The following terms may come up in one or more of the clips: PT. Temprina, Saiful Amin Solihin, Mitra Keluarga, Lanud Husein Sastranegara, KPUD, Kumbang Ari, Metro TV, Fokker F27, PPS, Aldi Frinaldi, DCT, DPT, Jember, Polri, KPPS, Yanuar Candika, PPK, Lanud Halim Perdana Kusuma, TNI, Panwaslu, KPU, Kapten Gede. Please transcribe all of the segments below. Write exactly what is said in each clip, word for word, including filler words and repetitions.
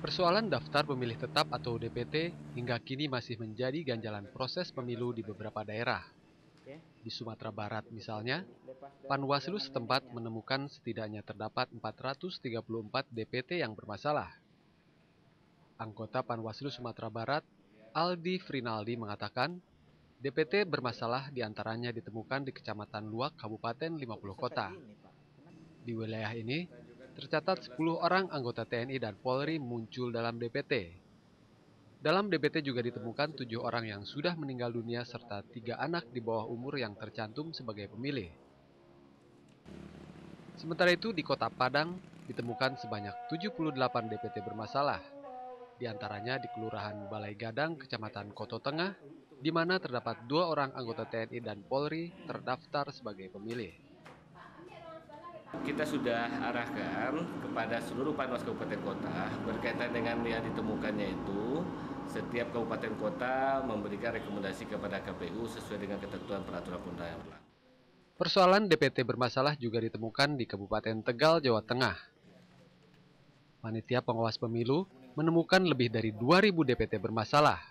Persoalan daftar pemilih tetap atau D P T hingga kini masih menjadi ganjalan proses pemilu di beberapa daerah. Di Sumatera Barat misalnya, Panwaslu setempat menemukan setidaknya terdapat empat ratus tiga puluh empat D P T yang bermasalah. Anggota Panwaslu Sumatera Barat, Aldi Frinaldi mengatakan, D P T bermasalah diantaranya ditemukan di Kecamatan Luak, Kabupaten lima puluh Kota. Di wilayah ini, tercatat sepuluh orang anggota T N I dan Polri muncul dalam D P T. Dalam D P T juga ditemukan tujuh orang yang sudah meninggal dunia serta tiga anak di bawah umur yang tercantum sebagai pemilih. Sementara itu di Kota Padang ditemukan sebanyak tujuh puluh delapan D P T bermasalah. Di antaranya di Kelurahan Balai Gadang, Kecamatan Koto Tengah, di mana terdapat dua orang anggota T N I dan Polri terdaftar sebagai pemilih. Kita sudah arahkan kepada seluruh Panwas Kabupaten Kota berkaitan dengan yang ditemukannya itu. Setiap Kabupaten Kota memberikan rekomendasi kepada K P U sesuai dengan ketentuan peraturan perundang-undangan. Persoalan D P T bermasalah juga ditemukan di Kabupaten Tegal, Jawa Tengah. Panitia Pengawas Pemilu menemukan lebih dari dua ribu D P T bermasalah.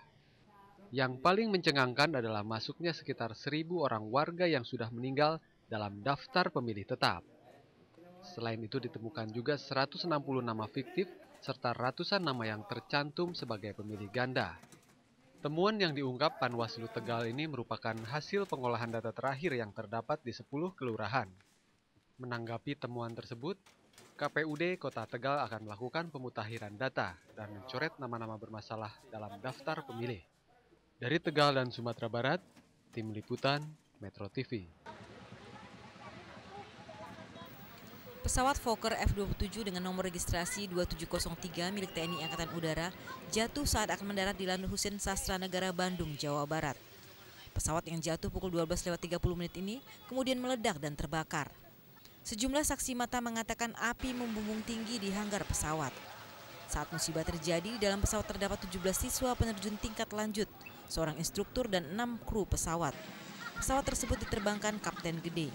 Yang paling mencengangkan adalah masuknya sekitar seribu orang warga yang sudah meninggal dalam daftar pemilih tetap. Selain itu ditemukan juga seratus enam puluh nama fiktif serta ratusan nama yang tercantum sebagai pemilih ganda. Temuan yang diungkap Panwaslu Tegal ini merupakan hasil pengolahan data terakhir yang terdapat di sepuluh kelurahan. Menanggapi temuan tersebut, K P U D Kota Tegal akan melakukan pemutahiran data dan mencoret nama-nama bermasalah dalam daftar pemilih. Dari Tegal dan Sumatera Barat, Tim Liputan Metro T V. Pesawat Fokker F dua puluh tujuh dengan nomor registrasi dua tujuh nol tiga milik T N I Angkatan Udara jatuh saat akan mendarat di Lanud Husein Sastranegara, Bandung, Jawa Barat. Pesawat yang jatuh pukul dua belas lewat tiga puluh menit ini kemudian meledak dan terbakar. Sejumlah saksi mata mengatakan api membumbung tinggi di hanggar pesawat. Saat musibah terjadi, di dalam pesawat terdapat tujuh belas siswa penerjun tingkat lanjut, seorang instruktur dan enam kru pesawat. Pesawat tersebut diterbangkan Kapten Gede.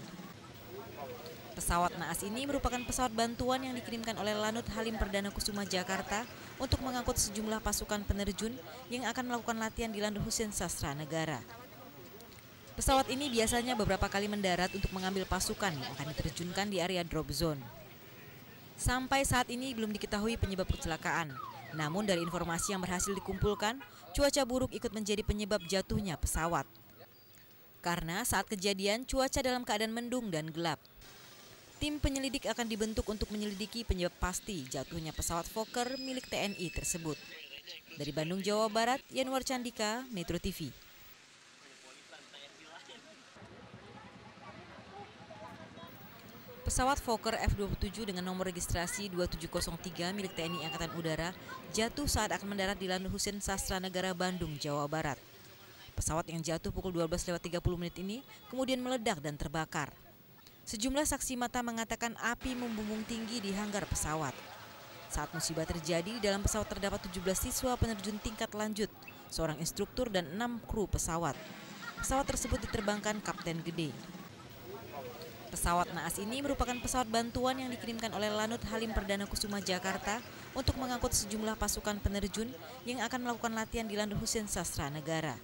Pesawat naas ini merupakan pesawat bantuan yang dikirimkan oleh Lanud Halim Perdana Kusuma, Jakarta untuk mengangkut sejumlah pasukan penerjun yang akan melakukan latihan di Lanud Husein Sastranegara. Pesawat ini biasanya beberapa kali mendarat untuk mengambil pasukan yang akan diterjunkan di area drop zone. Sampai saat ini belum diketahui penyebab kecelakaan. Namun dari informasi yang berhasil dikumpulkan, cuaca buruk ikut menjadi penyebab jatuhnya pesawat. Karena saat kejadian cuaca dalam keadaan mendung dan gelap. Tim penyelidik akan dibentuk untuk menyelidiki penyebab pasti jatuhnya pesawat Fokker milik T N I tersebut. Dari Bandung, Jawa Barat, Yanuar Candika, Metro T V. Pesawat Fokker F dua puluh tujuh dengan nomor registrasi dua tujuh nol tiga milik T N I Angkatan Udara jatuh saat akan mendarat di Lanud Husein Sastranegara, Bandung, Jawa Barat. Pesawat yang jatuh pukul dua belas lewat tiga puluh menit ini kemudian meledak dan terbakar. Sejumlah saksi mata mengatakan api membumbung tinggi di hanggar pesawat. Saat musibah terjadi, di dalam pesawat terdapat tujuh belas siswa penerjun tingkat lanjut, seorang instruktur dan enam kru pesawat. Pesawat tersebut diterbangkan Kapten Gede. Pesawat naas ini merupakan pesawat bantuan yang dikirimkan oleh Lanud Halim Perdana Kusuma, Jakarta untuk mengangkut sejumlah pasukan penerjun yang akan melakukan latihan di Lanud Husein Sastranegara.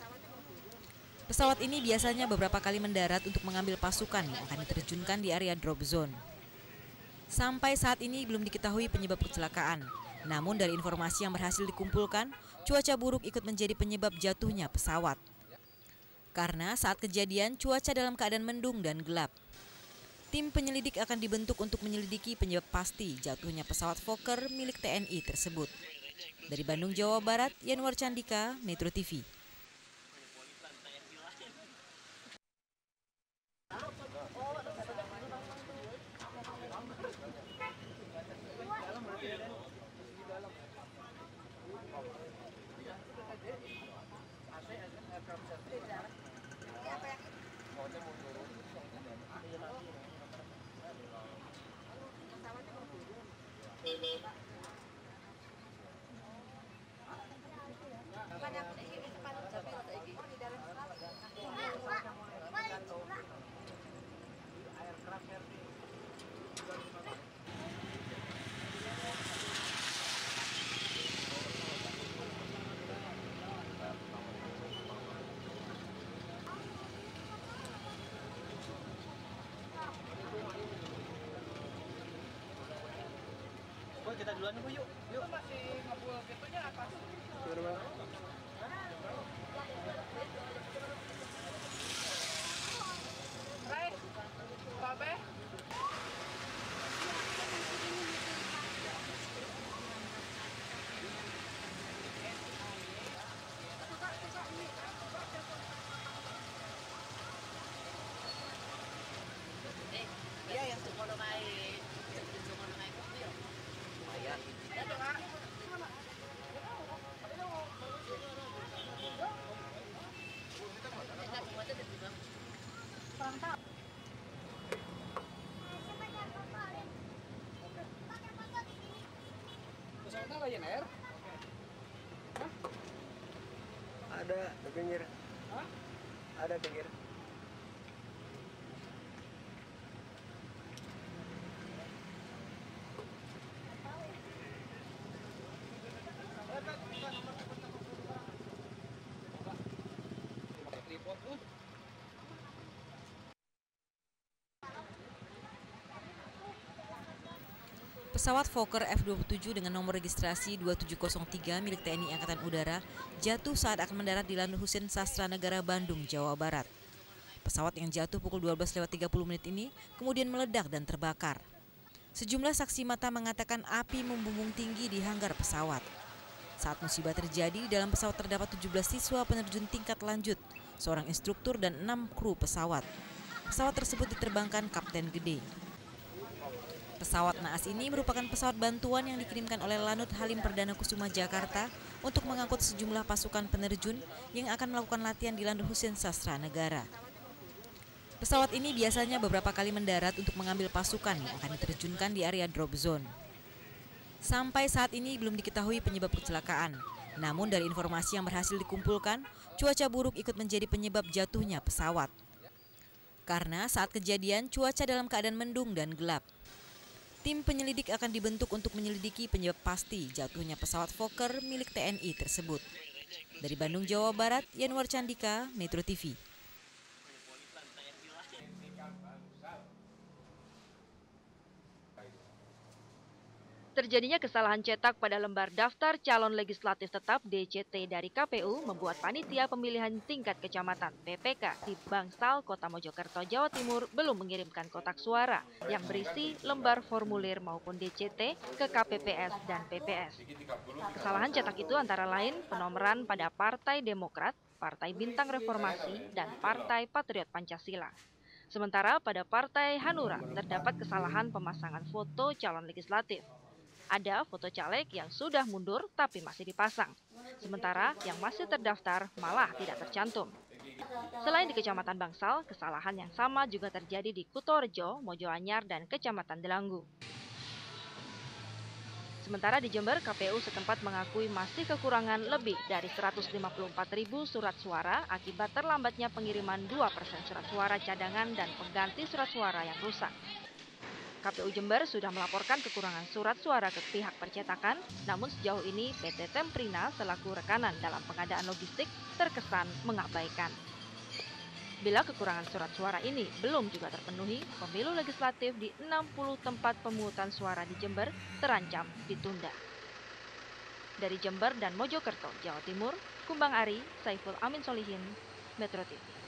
Pesawat ini biasanya beberapa kali mendarat untuk mengambil pasukan yang akan diterjunkan di area drop zone. Sampai saat ini belum diketahui penyebab kecelakaan. Namun dari informasi yang berhasil dikumpulkan, cuaca buruk ikut menjadi penyebab jatuhnya pesawat. Karena saat kejadian cuaca dalam keadaan mendung dan gelap. Tim penyelidik akan dibentuk untuk menyelidiki penyebab pasti jatuhnya pesawat Fokker milik T N I tersebut. Dari Bandung, Jawa Barat, Yanuar Candika, Metro T V. Banyak ini Oh, kita duluan Bu, yuk. Yuk. Masih ngobrol gitunya apa? Coba. Hai. Babe. Iya, yang suka naik, yang suka naik mobil. Lumayan. Ya, Pak. Ada di pinggir. Hah? Ada pinggir. Pesawat Fokker F dua puluh tujuh dengan nomor registrasi dua tujuh nol tiga milik T N I Angkatan Udara jatuh saat akan mendarat di Lanud Husein Sastranegara, Bandung, Jawa Barat. Pesawat yang jatuh pukul dua belas lewat tiga puluh menit ini kemudian meledak dan terbakar. Sejumlah saksi mata mengatakan api membumbung tinggi di hanggar pesawat. Saat musibah terjadi, dalam pesawat terdapat tujuh belas siswa penerjun tingkat lanjut, seorang instruktur dan enam kru pesawat. Pesawat tersebut diterbangkan Kapten Gede. Pesawat naas ini merupakan pesawat bantuan yang dikirimkan oleh Lanud Halim Perdana Kusuma Jakarta untuk mengangkut sejumlah pasukan penerjun yang akan melakukan latihan di Lanud Husein Sastranegara. Pesawat ini biasanya beberapa kali mendarat untuk mengambil pasukan yang akan diterjunkan di area drop zone. Sampai saat ini belum diketahui penyebab kecelakaan. Namun dari informasi yang berhasil dikumpulkan, cuaca buruk ikut menjadi penyebab jatuhnya pesawat. Karena saat kejadian cuaca dalam keadaan mendung dan gelap. Tim penyelidik akan dibentuk untuk menyelidiki penyebab pasti jatuhnya pesawat Fokker milik T N I tersebut. Dari Bandung, Jawa Barat, Yanuar Candika, Metro T V. Terjadinya kesalahan cetak pada lembar daftar calon legislatif tetap D C T dari K P U membuat panitia pemilihan tingkat kecamatan P P K di Bangsal, Kota Mojokerto, Jawa Timur belum mengirimkan kotak suara yang berisi lembar formulir maupun D C T ke K P P S dan P P S. Kesalahan cetak itu antara lain penomoran pada Partai Demokrat, Partai Bintang Reformasi, dan Partai Patriot Pancasila. Sementara pada Partai Hanura terdapat kesalahan pemasangan foto calon legislatif. Ada foto caleg yang sudah mundur tapi masih dipasang. Sementara yang masih terdaftar malah tidak tercantum. Selain di Kecamatan Bangsal, kesalahan yang sama juga terjadi di Kutorejo, Mojoanyar, dan Kecamatan Delanggu. Sementara di Jember, K P U setempat mengakui masih kekurangan lebih dari seratus lima puluh empat ribu surat suara akibat terlambatnya pengiriman dua persen surat suara cadangan dan pengganti surat suara yang rusak. K P U Jember sudah melaporkan kekurangan surat suara ke pihak percetakan, namun sejauh ini P T. Temprina selaku rekanan dalam pengadaan logistik terkesan mengabaikan. Bila kekurangan surat suara ini belum juga terpenuhi, pemilu legislatif di enam puluh tempat pemungutan suara di Jember terancam ditunda. Dari Jember dan Mojokerto, Jawa Timur, Kumbang Ari, Saiful Amin Solihin, Metro T V.